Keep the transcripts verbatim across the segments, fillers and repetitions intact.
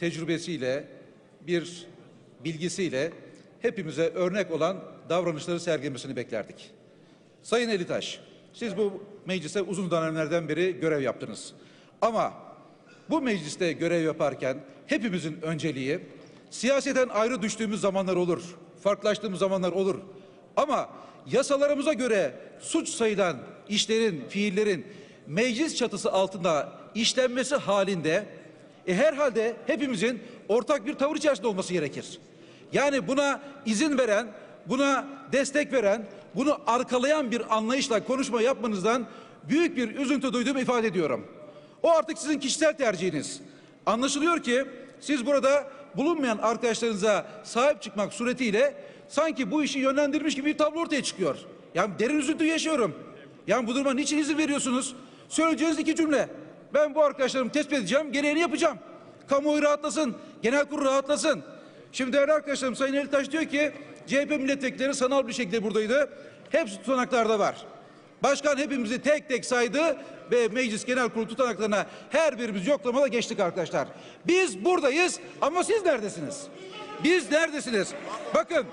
tecrübesiyle, bir bilgisiyle hepimize örnek olan davranışları sergilemesini beklerdik. Sayın Elitaş, siz bu meclise uzun dönemlerden beri görev yaptınız. Ama bu mecliste görev yaparken hepimizin önceliği, siyaseten ayrı düştüğümüz zamanlar olur, farklılaştığımız zamanlar olur. Ama yasalarımıza göre suç sayılan işlerin, fiillerin meclis çatısı altında işlenmesi halinde e, herhalde hepimizin ortak bir tavır içerisinde olması gerekir. Yani buna izin veren, buna destek veren, bunu arkalayan bir anlayışla konuşma yapmanızdan büyük bir üzüntü duyduğumu ifade ediyorum. O artık sizin kişisel tercihiniz. Anlaşılıyor ki siz burada bulunmayan arkadaşlarınıza sahip çıkmak suretiyle sanki bu işi yönlendirmiş gibi bir tablo ortaya çıkıyor. Yani derin üzüntü yaşıyorum. Yani bu duruma niçin izin veriyorsunuz? Söyleyeceğiniz iki cümle. Ben bu arkadaşlarımı tespit edeceğim, gereğini yapacağım. Kamuoyu rahatlasın, genel kurul rahatlasın. Şimdi değerli arkadaşlarım, Sayın Elitaş diyor ki C H P milletvekilleri sanal bir şekilde buradaydı. Hepsi tutanaklarda var. Başkan hepimizi tek tek saydı ve meclis genel kurulu tutanaklarına her birimiz yoklamada geçtik arkadaşlar. Biz buradayız ama siz neredesiniz? Biz neredesiniz? Bakın,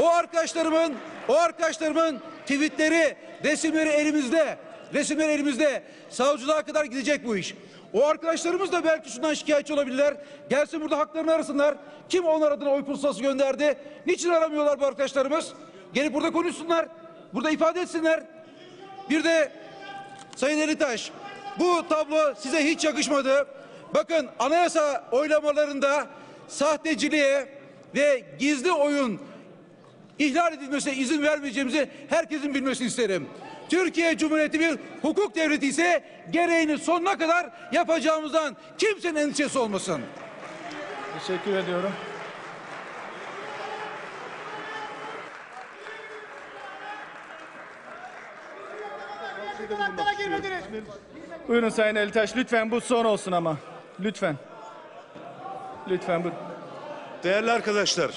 o arkadaşlarımın, o arkadaşlarımın tweetleri, resimleri elimizde. Resimler elimizde. Savcılığa kadar gidecek bu iş. O arkadaşlarımız da belki şundan şikayetçi olabilirler. Gelsin burada haklarını arasınlar. Kim onlar adına oy pusulası gönderdi? Niçin aramıyorlar bu arkadaşlarımız? Gelip burada konuşsunlar. Burada ifade etsinler. Bir de Sayın Elitaş, bu tablo size hiç yakışmadı. Bakın, anayasa oylamalarında sahteciliğe ve gizli oyun ihlal edilmesine izin vermeyeceğimizi herkesin bilmesini isterim. Türkiye Cumhuriyeti bir hukuk devleti ise gereğini sonuna kadar yapacağımızdan kimsenin endişesi olmasın. Teşekkür ediyorum. Buyurun Sayın Elitaş, lütfen bu son olsun ama. Lütfen. Lütfen bu. Değerli arkadaşlar,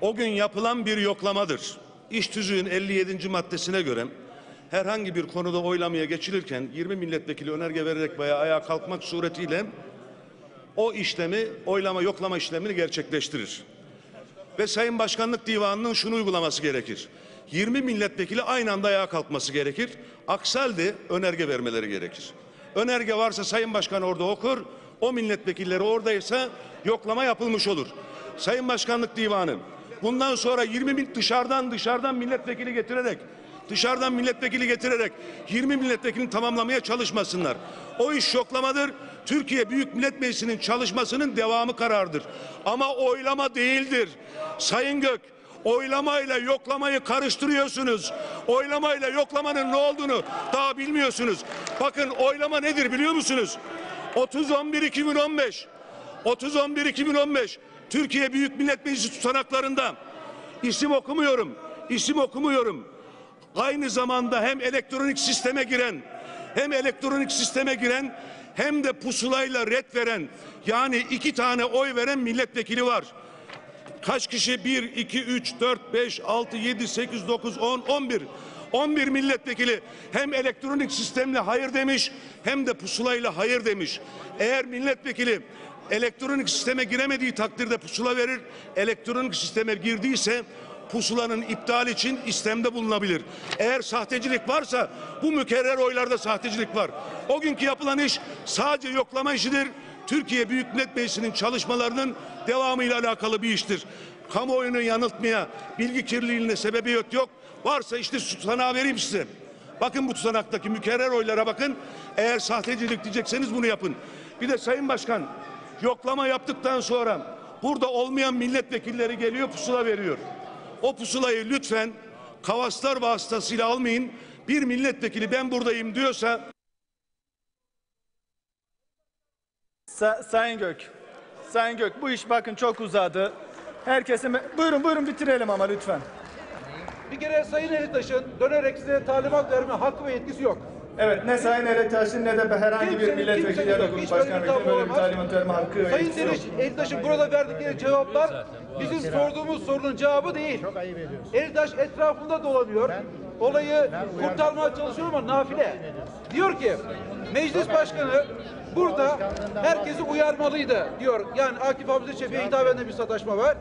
o gün yapılan bir yoklamadır. İş tüzüğün elli yedinci maddesine göre herhangi bir konuda oylamaya geçilirken yirmi milletvekili önerge vererek veya ayağa kalkmak suretiyle o işlemi, oylama yoklama işlemini gerçekleştirir. Ve Sayın Başkanlık Divanı'nın şunu uygulaması gerekir. yirmi milletvekili aynı anda ayağa kalkması gerekir. Aksi halde önerge vermeleri gerekir. Önerge varsa Sayın Başkan orada okur, o milletvekilleri oradaysa yoklama yapılmış olur. Sayın Başkanlık Divanı bundan sonra yirmi bin dışarıdan dışarıdan milletvekili getirerek Dışarıdan milletvekili getirerek yirmi milletvekilini tamamlamaya çalışmasınlar. O iş yoklamadır. Türkiye Büyük Millet Meclisi'nin çalışmasının devamı karardır. Ama oylama değildir. Sayın Gök, oylamayla yoklamayı karıştırıyorsunuz. Oylamayla yoklamanın ne olduğunu daha bilmiyorsunuz. Bakın, oylama nedir biliyor musunuz? otuz on bir iki bin on beş otuz on bir iki bin on beş Türkiye Büyük Millet Meclisi tutanaklarında isim okumuyorum. İsim okumuyorum. Aynı zamanda hem elektronik sisteme giren, hem elektronik sisteme giren, hem de pusulayla ret veren, yani iki tane oy veren milletvekili var. Kaç kişi? Bir, iki, üç, dört, beş, altı, yedi, sekiz, dokuz, on, on bir. On bir milletvekili hem elektronik sistemle hayır demiş, hem de pusulayla hayır demiş. Eğer milletvekili elektronik sisteme giremediği takdirde pusula verir, elektronik sisteme girdiyse pusulanın iptal için istemde bulunabilir. Eğer sahtecilik varsa bu mükerrer oylarda sahtecilik var. O günkü yapılan iş sadece yoklama işidir. Türkiye Büyük Millet Meclisi'nin çalışmalarının devamıyla alakalı bir iştir. Kamuoyunu yanıltmaya, bilgi kirliliğine sebebiyet yok. Varsa işte tutanağı vereyim size. Bakın bu tutanaktaki mükerrer oylara bakın. Eğer sahtecilik diyecekseniz bunu yapın. Bir de Sayın Başkan, yoklama yaptıktan sonra burada olmayan milletvekilleri geliyor, pusula veriyor. O pusulayı lütfen kavaslar vasıtasıyla almayın. Bir milletvekili ben buradayım diyorsa... Sa Sayın Gök, Sayın Gök bu iş bakın çok uzadı. Herkese... Buyurun buyurun bitirelim ama lütfen. Bir kere Sayın Elitaş'ın dönerek size talimat verme hakkı ve yetkisi yok. Evet, ne Sayın Elitaş'ın ne de herhangi kimsenin, bir milletvekili ya da grup başkanı böyle bir talimat verme hakkı ve yetkisi yok. Sayın Elitaş'ın burada verdikleri cevaplar bizim sorduğumuz sorunun cevabı değil. Elitaş etrafında dolanıyor. Olayı kurtarmaya çalışıyor ama nafile. Diyor ki meclis başkanı burada herkesi uyarmalıydı diyor. Yani Akif Hamzaçebi'ye hitaben de bir sataşma var.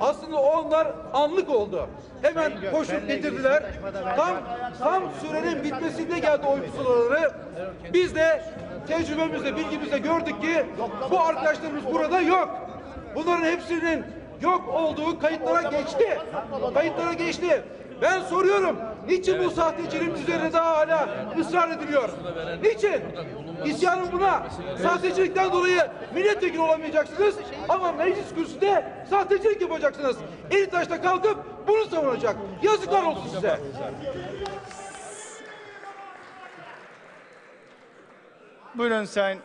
Aslında onlar anlık oldu. Hemen koşup getirdiler. Tam tam sürenin bitmesinde geldi oy pusuları. Biz de tecrübemizle, bilgimizle gördük ki bu arkadaşlarımız burada yok. Bunların hepsinin yok olduğu kayıtlara geçti. Kayıtlara geçti. Ben soruyorum, niçin bu sahteciliğin üzerine daha hala ısrar ediliyor? Niçin? İsyanım buna. Sahtecilikten dolayı milletvekili olamayacaksınız ama meclis kürsüde sahtecilik yapacaksınız. Elitaş'ta kalkıp bunu savunacak. Yazıklar olsun size. Buyurun Sayın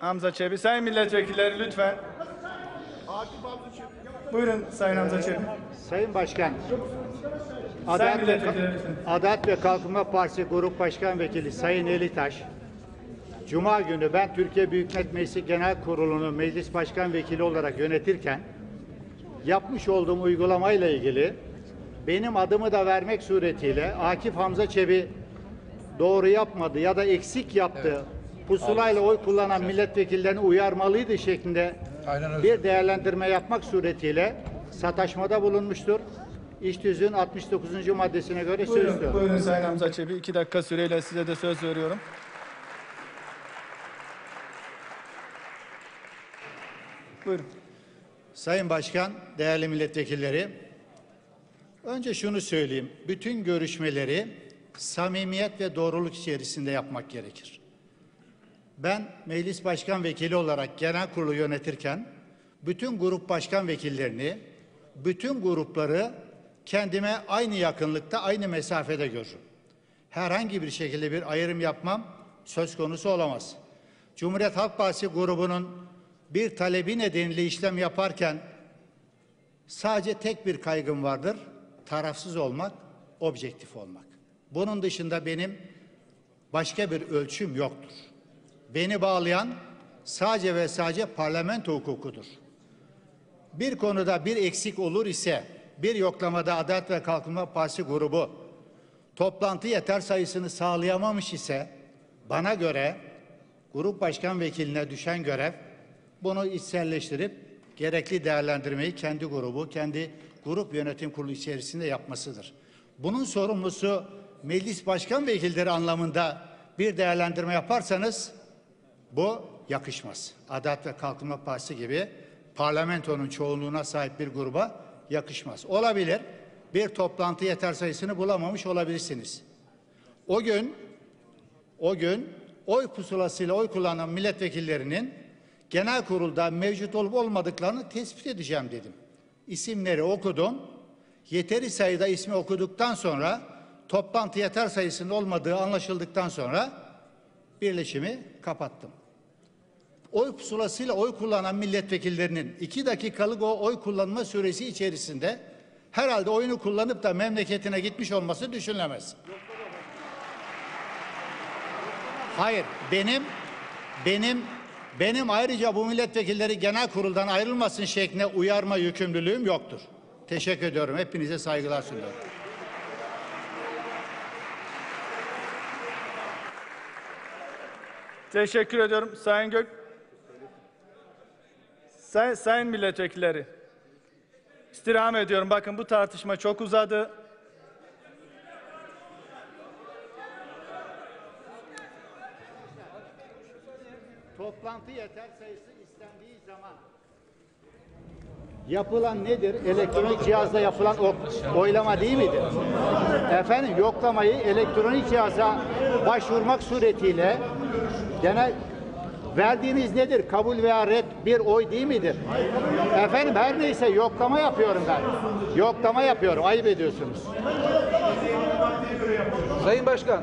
Hamzaçebi. Sayın milletvekilleri lütfen. Buyurun Sayın Hamzaçebi. Sayın Başkan, Adalet ve, Adalet ve Kalkınma Partisi Grup Başkan Vekili Sayın Elitaş, Cuma günü ben Türkiye Büyük Millet Meclisi Genel Kurulu'nu Meclis Başkan Vekili olarak yönetirken yapmış olduğum uygulamayla ilgili benim adımı da vermek suretiyle Akif Hamzaçebi doğru yapmadı ya da eksik yaptı, evet, pusulayla oy kullanan milletvekillerini uyarmalıydı şeklinde bir değerlendirme yapmak suretiyle sataşmada bulunmuştur. İş tüzüğün altmış dokuzuncu maddesine göre buyurun, söz veriyorum. Buyurun Sayın Hamzaçebi. İki dakika süreyle size de söz veriyorum. Buyurun. Sayın Başkan, değerli milletvekilleri, önce şunu söyleyeyim. Bütün görüşmeleri samimiyet ve doğruluk içerisinde yapmak gerekir. Ben Meclis Başkan Vekili olarak genel kurulu yönetirken bütün grup başkan vekillerini, bütün grupları kendime aynı yakınlıkta, aynı mesafede görürüm. Herhangi bir şekilde bir ayrım yapmam söz konusu olamaz. Cumhuriyet Halk Partisi grubunun bir talebi nedeniyle işlem yaparken sadece tek bir kaygım vardır. Tarafsız olmak, objektif olmak. Bunun dışında benim başka bir ölçüm yoktur. Beni bağlayan sadece ve sadece parlamento hukukudur. Bir konuda bir eksik olur ise bir yoklamada Adalet ve Kalkınma Partisi grubu toplantı yeter sayısını sağlayamamış ise bana göre grup başkan vekiline düşen görev bunu içselleştirip gerekli değerlendirmeyi kendi grubu, kendi grup yönetim kurulu içerisinde yapmasıdır. Bunun sorumlusu meclis başkan vekilleri anlamında bir değerlendirme yaparsanız bu yakışmaz. Adalet ve Kalkınma Partisi gibi parlamentonun çoğunluğuna sahip bir gruba yakışmaz. Olabilir, bir toplantı yeter sayısını bulamamış olabilirsiniz. O gün, o gün oy pusulasıyla oy kullanan milletvekillerinin genel kurulda mevcut olup olmadıklarını tespit edeceğim dedim. İsimleri okudum. Yeteri sayıda ismi okuduktan sonra toplantı yeter sayısının olmadığı anlaşıldıktan sonra birleşimi kapattım. Oy pusulasıyla oy kullanan milletvekillerinin iki dakikalık o oy kullanma süresi içerisinde herhalde oyunu kullanıp da memleketine gitmiş olması düşünülemez. Hayır, benim benim benim ayrıca bu milletvekilleri genel kuruldan ayrılmasın şeklinde uyarma yükümlülüğüm yoktur. Teşekkür ediyorum. Hepinize saygılar sunuyorum. Teşekkür ediyorum Sayın Gök. Say, sayın milletvekilleri, istirham ediyorum. Bakın bu tartışma çok uzadı. Toplantı yeter sayısı istendiği zaman yapılan nedir? Elektronik cihazla yapılan oylama değil midir? Efendim, yoklamayı elektronik cihaza başvurmak suretiyle genel verdiğiniz nedir? Kabul veya red bir oy değil midir? Efendim, her neyse yoklama yapıyorum ben. Yoklama yapıyorum. Ayıp ediyorsunuz. Sayın Başkan.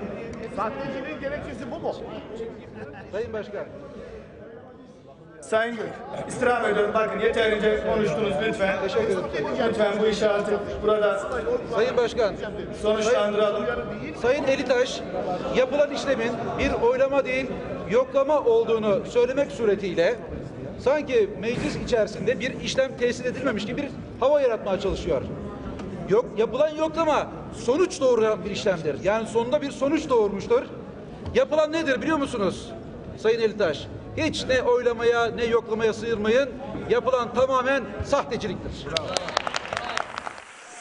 Sahteciliğin gerekçesi bu mu? Sayın Başkan. Sayın Gök, istirham ediyorum. Bakın yeterince konuştunuz lütfen. Teşekkür ederim. Lütfen bu işi artık burada Sayın Başkan sonuçlandıralım. Sayın Elitaş, yapılan işlemin bir oylama değil yoklama olduğunu söylemek suretiyle sanki meclis içerisinde bir işlem tesis edilmemiş gibi bir hava yaratmaya çalışıyor. Yok, yapılan yoklama sonuç doğuran bir işlemdir. Yani sonunda bir sonuç doğurmuştur. Yapılan nedir biliyor musunuz? Sayın Elitaş. Hiç ne oylamaya ne yoklamaya sıyırmayın. Yapılan tamamen sahteciliktir.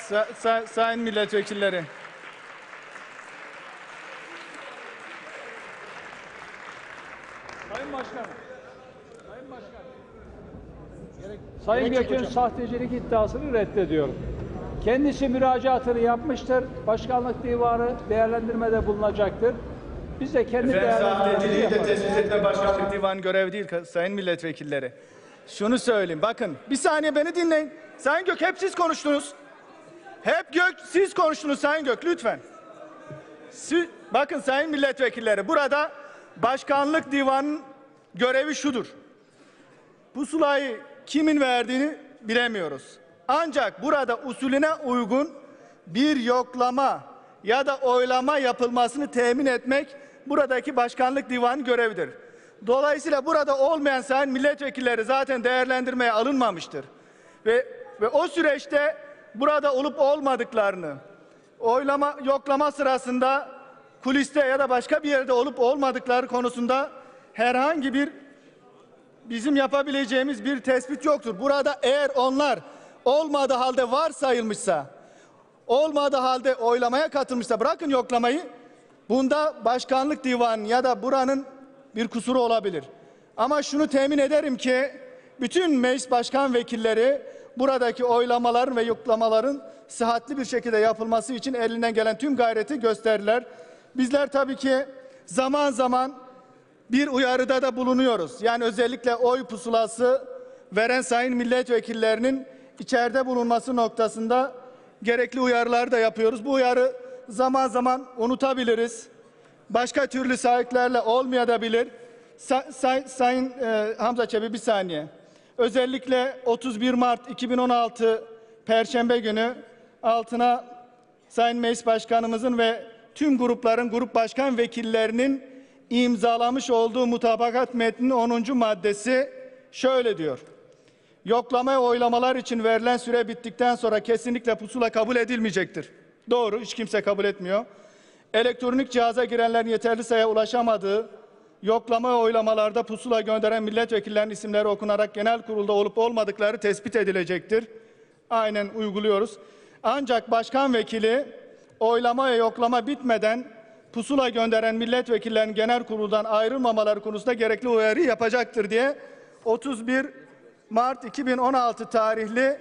Sa sa sayın milletvekilleri. Sayın Başkanım. Sayın Başkanım. Gerek, Sayın Gök'ün sahtecilik iddiasını reddediyorum. Kendisi müracaatını yapmıştır. Başkanlık divanı değerlendirmede bulunacaktır. Biz de kendi değerlendirmemizi de tespit etme başkanlık divanı görevi değil sayın milletvekilleri. Şunu söyleyeyim, bakın bir saniye beni dinleyin. Sayın Gök, hep siz konuştunuz. Hep Gök siz konuştunuz Sayın Gök, lütfen. Siz, bakın sayın milletvekilleri, burada başkanlık divanının görevi şudur. Pusulayı kimin verdiğini bilemiyoruz. Ancak burada usulüne uygun bir yoklama ya da oylama yapılmasını temin etmek buradaki başkanlık divanı görevidir. Dolayısıyla burada olmayan sayın milletvekilleri zaten değerlendirmeye alınmamıştır. Ve, ve o süreçte burada olup olmadıklarını, oylama yoklama sırasında kuliste ya da başka bir yerde olup olmadıkları konusunda herhangi bir bizim yapabileceğimiz bir tespit yoktur. Burada eğer onlar olmadığı halde varsayılmışsa, olmadığı halde oylamaya katılmışsa, bırakın yoklamayı, bunda başkanlık divanı ya da buranın bir kusuru olabilir. Ama şunu temin ederim ki bütün meclis başkan vekilleri buradaki oylamaların ve yoklamaların sıhhatli bir şekilde yapılması için elinden gelen tüm gayreti gösterdiler. Bizler tabii ki zaman zaman bir uyarıda da bulunuyoruz. Yani özellikle oy pusulası veren sayın milletvekillerinin içeride bulunması noktasında gerekli uyarılar da yapıyoruz. Bu uyarı zaman zaman unutabiliriz. Başka türlü sahiplerle olmayabilir. Say, say, sayın e, Hamzaçebi bir saniye. Özellikle otuz bir Mart iki bin on altı Perşembe günü altına Sayın Meclis Başkanımızın ve tüm grupların grup başkan vekillerinin imzalamış olduğu mutabakat metninin onuncu maddesi şöyle diyor. Yoklama ve oylamalar için verilen süre bittikten sonra kesinlikle pusula kabul edilmeyecektir. Doğru, hiç kimse kabul etmiyor. Elektronik cihaza girenlerin yeterli sayıya ulaşamadığı, yoklama ve oylamalarda pusula gönderen milletvekillerinin isimleri okunarak genel kurulda olup olmadıkları tespit edilecektir. Aynen uyguluyoruz. Ancak başkan vekili oylama ve yoklama bitmeden pusula gönderen milletvekillerinin genel kuruldan ayrılmamaları konusunda gerekli uyarı yapacaktır diye otuz bir Mart iki bin on altı tarihli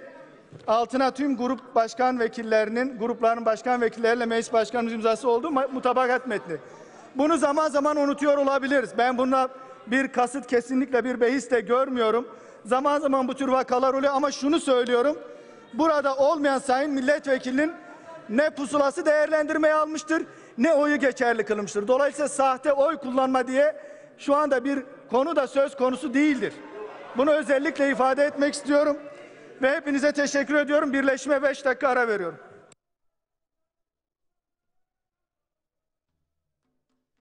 altına tüm grup başkan vekillerinin, grupların başkan vekilleriyle meclis başkanımız imzası olduğu mutabakat metni. Bunu zaman zaman unutuyor olabiliriz. Ben buna bir kasıt, kesinlikle bir behis de görmüyorum. Zaman zaman bu tür vakalar oluyor ama şunu söylüyorum. Burada olmayan sayın milletvekilinin ne pusulası değerlendirmeye almıştır, ne oyu geçerli kılmıştır. Dolayısıyla sahte oy kullanma diye şu anda bir konu da söz konusu değildir. Bunu özellikle ifade etmek istiyorum ve hepinize teşekkür ediyorum. Birleşime beş dakika ara veriyorum.